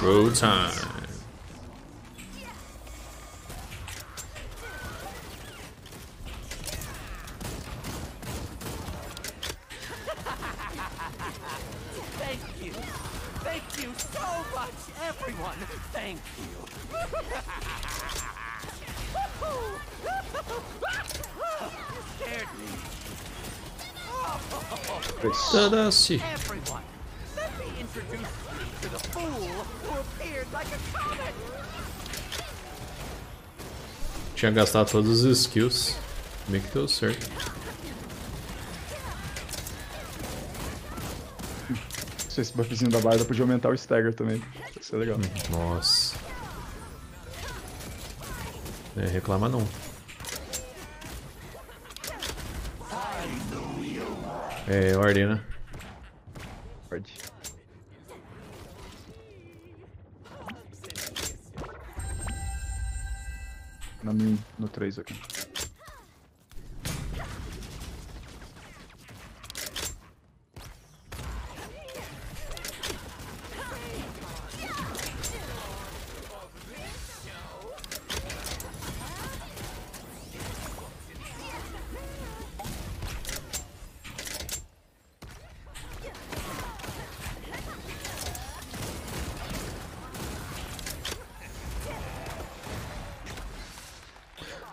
Showtime. Thank you so much, everyone. Thank you. Scared me. Everyone. Let me introduce you to the fool who appeared like a comet. Tinha gastado todos os skills. Meio que deu certo. Se esse buffzinho da barda podia aumentar o stagger também. Isso é legal. Nossa. É, reclama não. É, ordem, né? Ordem. Na minha, no 3 aqui.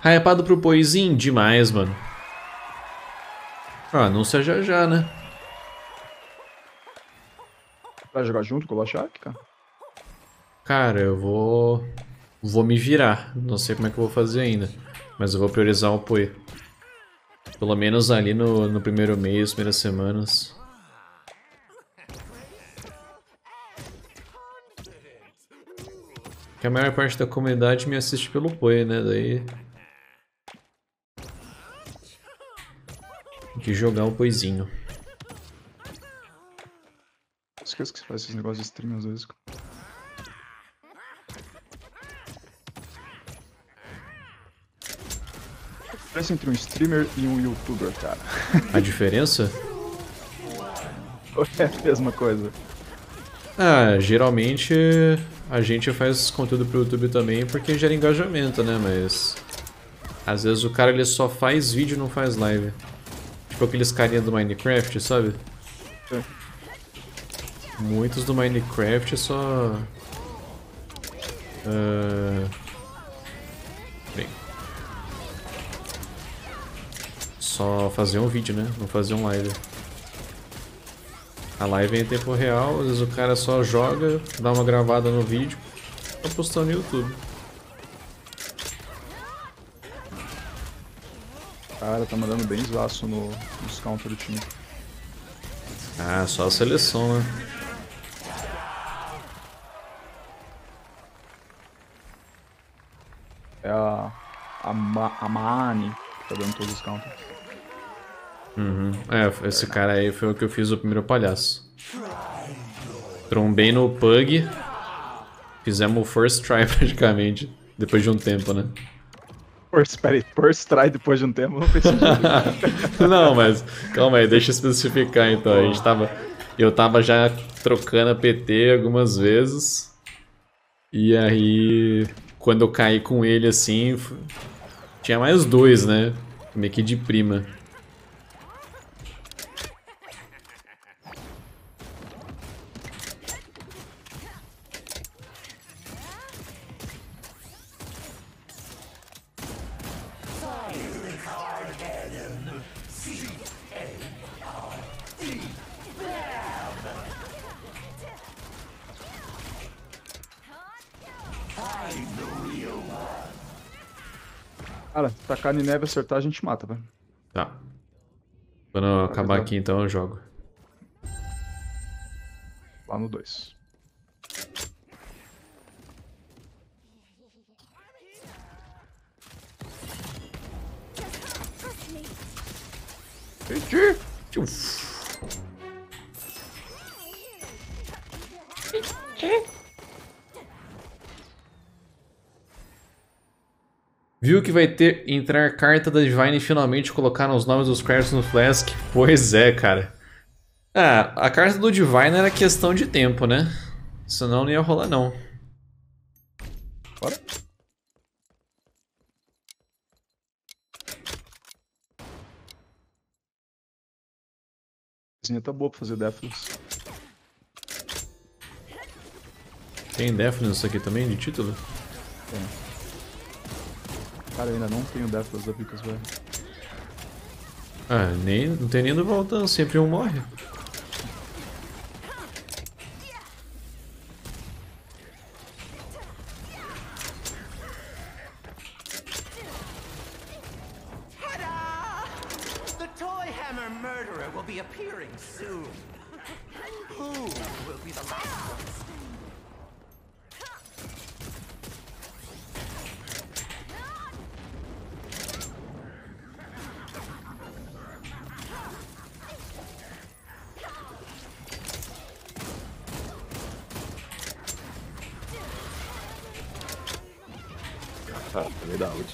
Hypado pro Poisin demais, mano. Ah, anúncia já já, né? Vai jogar junto com o Lashak, cara? Cara, eu vou... Vou me virar. Não sei como é que eu vou fazer ainda. Mas eu vou priorizar o Poi. Pelo menos ali no primeiro mês, primeiras semanas. Porque a maior parte da comunidade me assiste pelo Poi, né? Daí... de jogar o Poizinho. Esqueço que você faz esses negócios de stream às vezes. A diferença entre um streamer e um youtuber, cara. A diferença? É a mesma coisa. Ah, geralmente a gente faz conteúdo pro YouTube também porque gera engajamento, né? Mas às vezes o cara ele só faz vídeo e não faz live. Tipo aqueles carinha do Minecraft, sabe? É. Muitos do Minecraft só... Bem... Só fazer um vídeo, né? Não fazer um live. A live é em tempo real, às vezes o cara só joga, dá uma gravada no vídeo pra postar no YouTube. Cara, tá mandando bem esvaço nos counter do time. Ah, só a seleção, né? É a Mani que tá dando todos os counters. Uhum. É, esse cara aí foi o que eu fiz o primeiro palhaço. Trombei no Pug. Fizemos o first try praticamente. Depois de um tempo, né? Peraí, first try depois de um tempo não fez sentido. Não, mas calma aí, deixa eu especificar então. A gente tava, eu tava já trocando a PT algumas vezes. E aí, quando eu caí com ele assim, tinha mais dois, né? Meio que de prima. Cara, se tacar em neve e acertar, a gente mata, velho. Tá. Quando eu acabar aqui, então, eu jogo. Lá no 2. Viu que vai ter entrar carta da Divine e finalmente colocaram os nomes dos créditos no Flask? Pois é, cara. Ah, a carta do Divine era questão de tempo, né? Senão não ia rolar, não. Bora. A cozinha tá boa pra fazer Deathless. Tem Deathless aqui também, de título? Tem. Cara, eu ainda não tenho Deathless da Vicus, velho. Ah, nem, não tem nem do voltando, sempre um morre.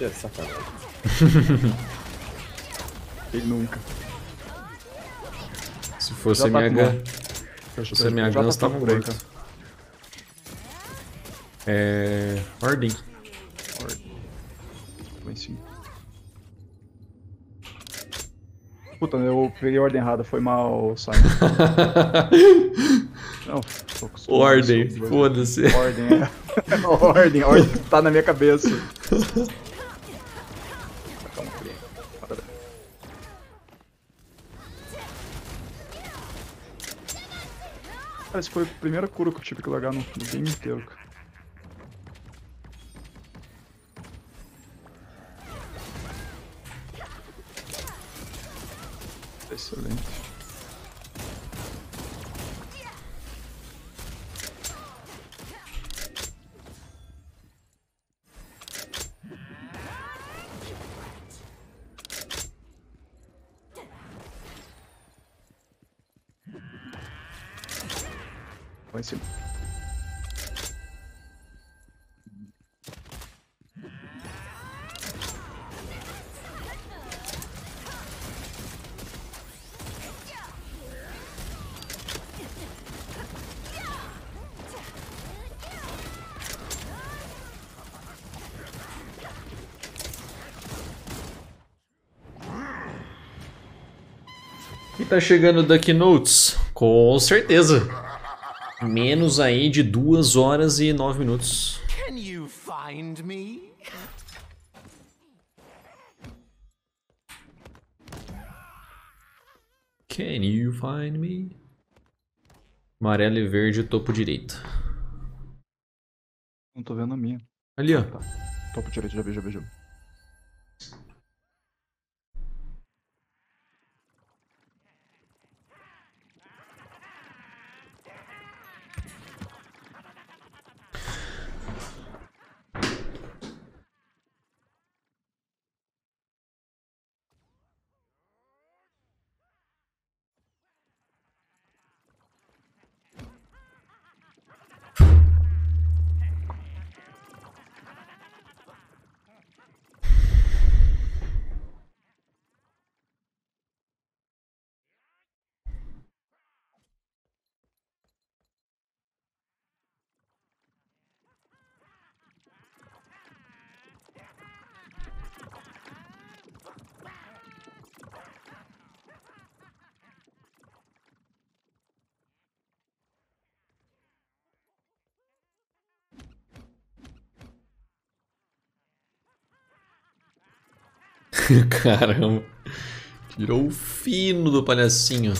É sacanagem. Ele nunca. Se fosse minha Gun, você tava branca. É. Ordem. Foi sim. Puta, eu peguei a ordem errada, foi mal, Simon. Não, ordem, foda-se. Ordem, é. Ordem, ordem tá na minha cabeça. Cara, essa foi a primeira cura que eu tive que largar no game inteiro, cara. Excelente. Vai em cima. E tá chegando o Duck Notes, com certeza. Menos aí de 2 horas e 9 minutos. Can you find me? Can you find me? Amarelo e verde, topo direito. Não tô vendo a minha. Ali, ó. Tá. Topo direito, já vi, já vi, já vi. Caramba, tirou o fino do palhacinho.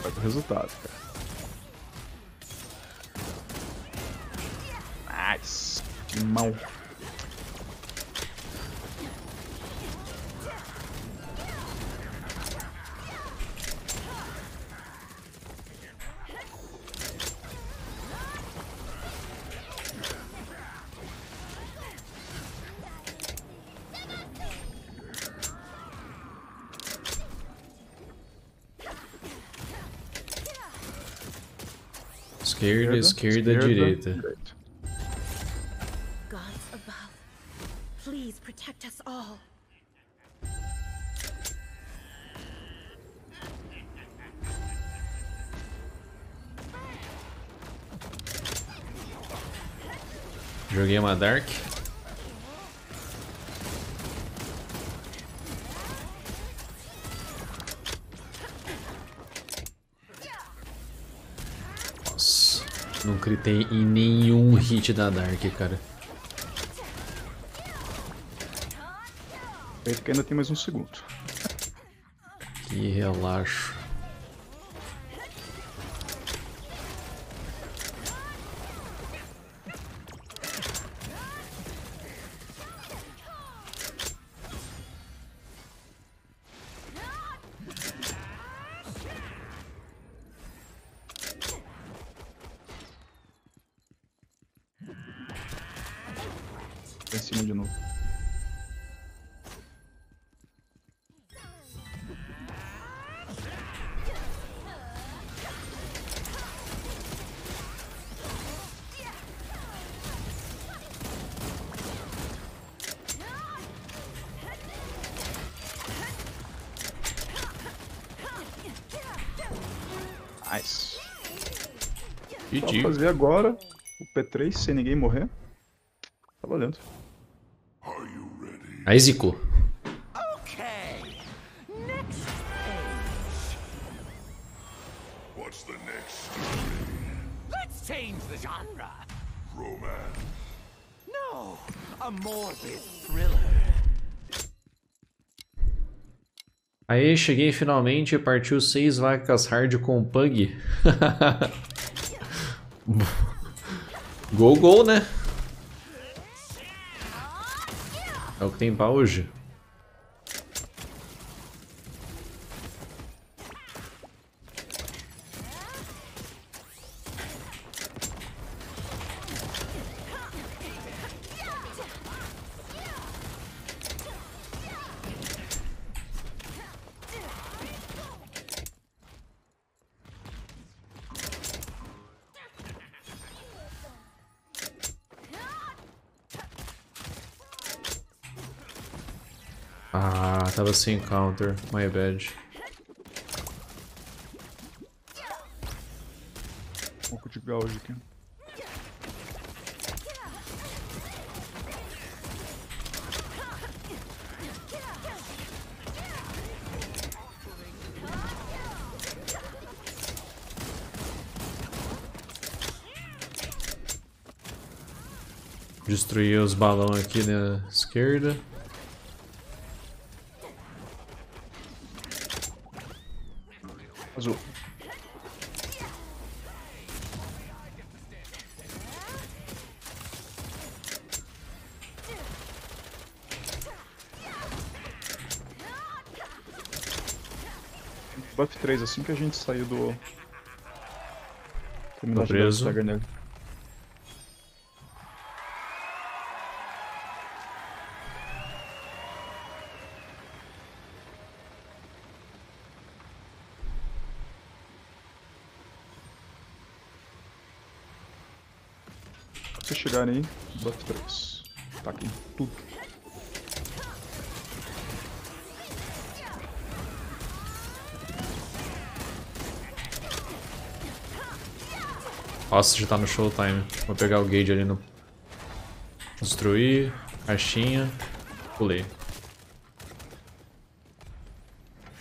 Vai pro resultado, cara. Nice, que mal. Esquerda, esquerda, direita. Gods above, please protect us all. Joguei uma Dark. Nossa, não critei em nenhum hit da Dark, cara. Espera que ainda tem mais um segundo. Que relaxo. Em cima de novo. Nice. Vou fazer agora o P3 sem ninguém morrer. Tá valendo. Aí zicou. Aí cheguei finalmente, partiu 6 vacas hard com o Pug. Gol, né? É o que tem pra hoje. Ah, tava sem counter, my bad. Um pouco de gauge aqui. Destruí os balões aqui na esquerda. Azul. Buff 3, assim que a gente saiu do... Tô preso. Se chegarem aí, bota 3. Tá aqui tudo. Nossa, já tá no showtime. Vou pegar o gauge ali no... Construir, caixinha, pulei.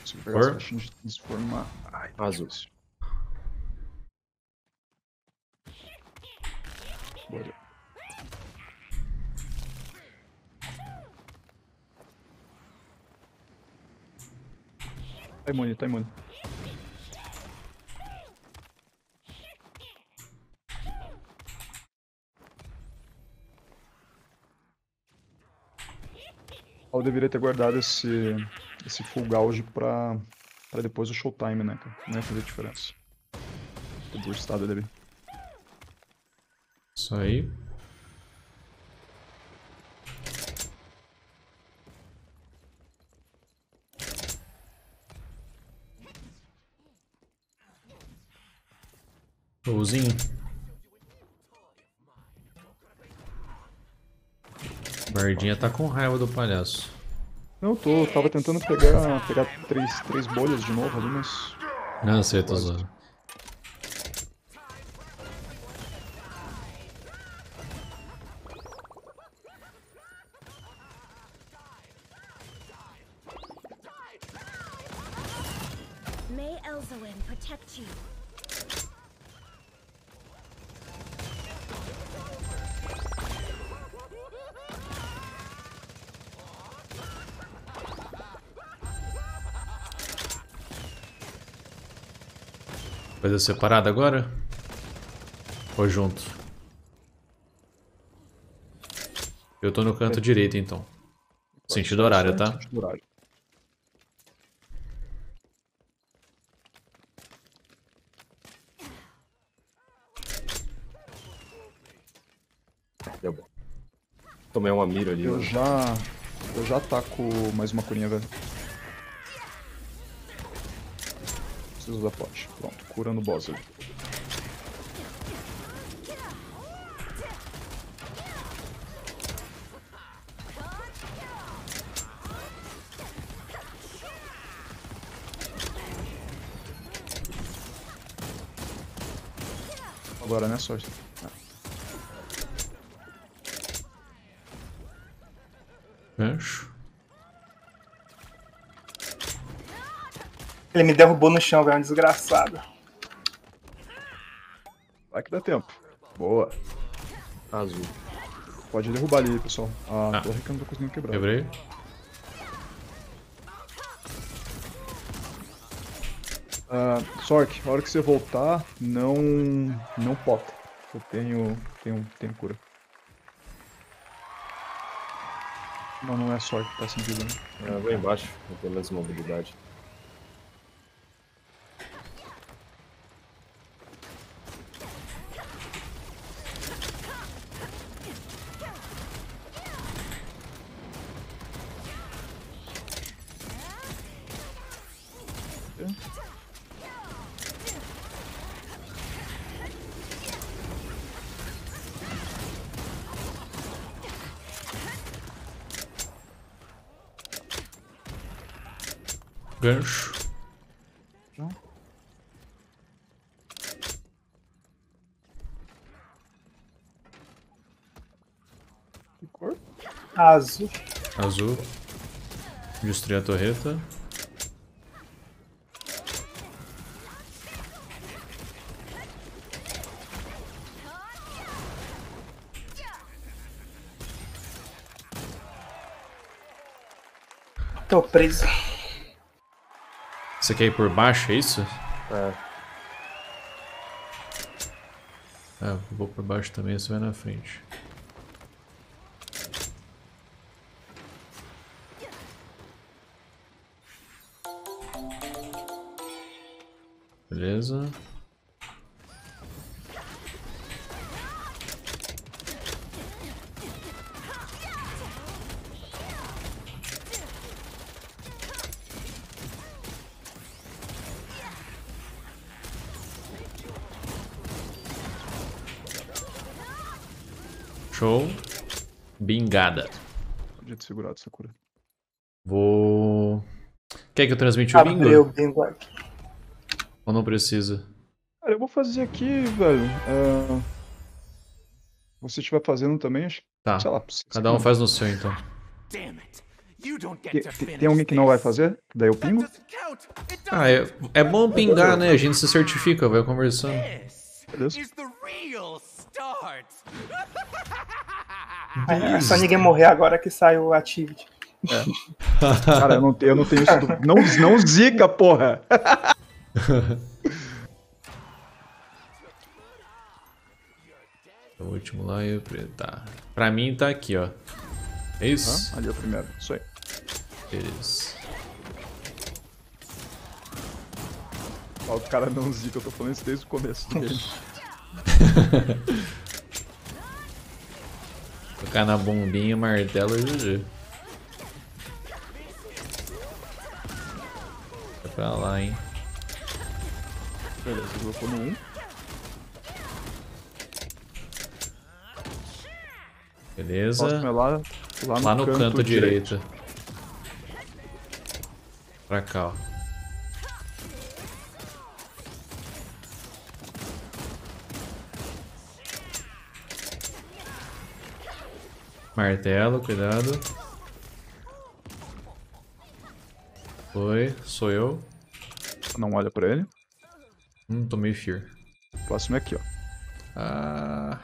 Se eu pegar essa caixinha de transformar... Ai, azul. Bora. Tá imune, tá imune. Eu deveria ter guardado esse full gauge pra depois do showtime, né, cara? Não ia fazer diferença. Tô burstado, eu devia. Isso aí. Showzinho. Bardinha tá com raiva do palhaço. Não, tava tentando pegar três bolhas de novo ali, mas... Não, você tá zoando. Elzoin protect you. Fazer separado agora? Ou junto? Eu tô no canto direito então. Sentido horário, tá? Deu bom. Tomei uma mira ali. Eu já ataco mais uma curinha, velho. Preciso da pote. Pronto, cura no boss ali. Agora, né, sorte? Gancho. Ele me derrubou no chão, velho, um desgraçado. Vai que dá tempo. Boa. Azul. Pode derrubar ali, pessoal. A torre que eu não tô conseguindo quebrar. Quebrei. Sork, a hora que você voltar, não pota. Eu tenho cura. Não é Sork que tá sentindo. É, vai embaixo, eu tenho mais mobilidade. Gancho. Não. Que cor? Azul. Azul. Destruir a torreta. Tô preso. Você quer ir por baixo, é isso? É. Ah, eu vou por baixo também, você vai na frente. Beleza. Show. Bingada. Podia ter segurado essa cura. Vou... Quer que eu transmite o bingo? Abriu o bingo aqui. Ou não precisa? Cara, eu vou fazer aqui, velho. Você estiver fazendo também, acho que... Tá. Sei lá, cada um faz no seu, então. Tem alguém que não vai fazer? Daí eu pingo? Ah, é bom pingar, né? A gente se certifica, vai conversando. Beleza. É só ninguém morrer agora que sai o Activity. É. Cara, eu não tenho isso. Não zica, porra! O último lá e o preto. Tá. Pra mim tá aqui, ó. É isso? Ah, ali é o primeiro. Isso aí. Beleza. O cara não zica, eu tô falando isso desde o começo do game. Tocar na bombinha, martelo e GG. Vai pra lá, hein. Beleza, eu vou no 1. Beleza. Nossa, lá no canto direito. Pra cá, ó. Martelo, cuidado. Foi, sou eu. não olha pra ele. Tomei fear. O próximo é aqui, ó. Ah...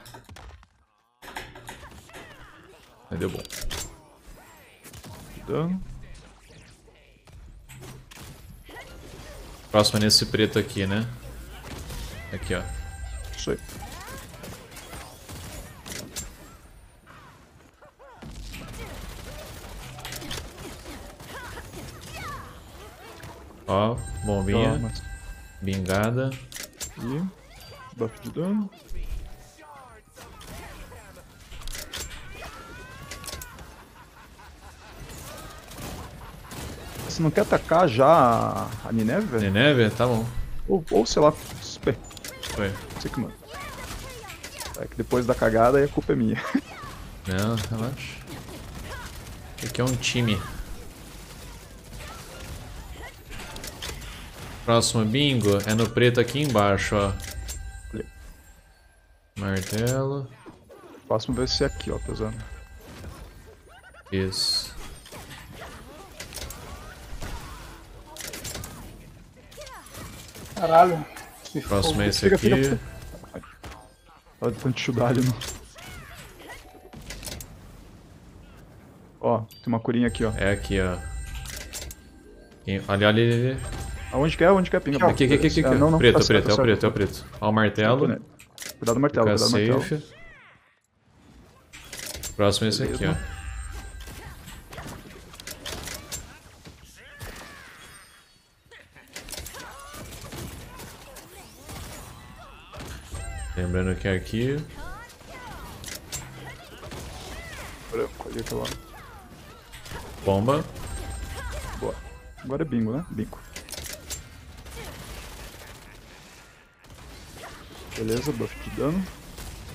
deu bom. Dano. Próximo é nesse preto aqui, né? Aqui, ó. Isso aí. Ó, bombinha. Toma. Bingada. E... buff de dano. Você não quer atacar já a Nineveh? Nineveh? Tá bom. Ou sei lá, super. Foi. Você que manda. É que depois da cagada a culpa é minha. Não, relaxa. Aqui é um time. Próximo bingo é no preto aqui embaixo, ó. Martelo. Próximo vai ser aqui, ó, pesando. Isso. Caralho. Próximo é esse aqui. Olha o tanto de chugar ali, mano. Ó, tem uma curinha aqui, ó. É aqui, ó. Ali, ali. Aonde quer? Onde quer? Pinga. Aqui. Não. Preto, preto, é o preto, é o preto. Ó o martelo. Cuidado do martelo, cuidado do martelo. Próximo é esse aqui, ó. Lembrando que é aqui. Bomba. Boa. Agora é bingo, né? Bingo. Beleza, buff de dano.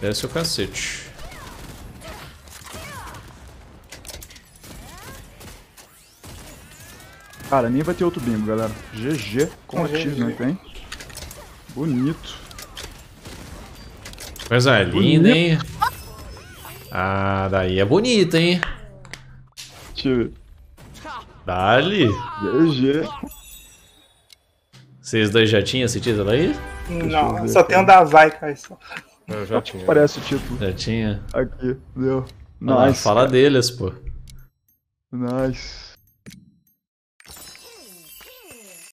Desce o cacete. Cara, nem vai ter outro bingo, galera. GG com ativo, não tem? Bonito. Coisa linda, hein? Ah, daí é bonito, hein? Tira. Dali. GG. Vocês dois já tinham esse título aí? Não, eu só tenho um da Vai, cara. Eu já tinha. Parece o título. Já tinha? Aqui, deu. Nice. Fala deles, pô. Nice.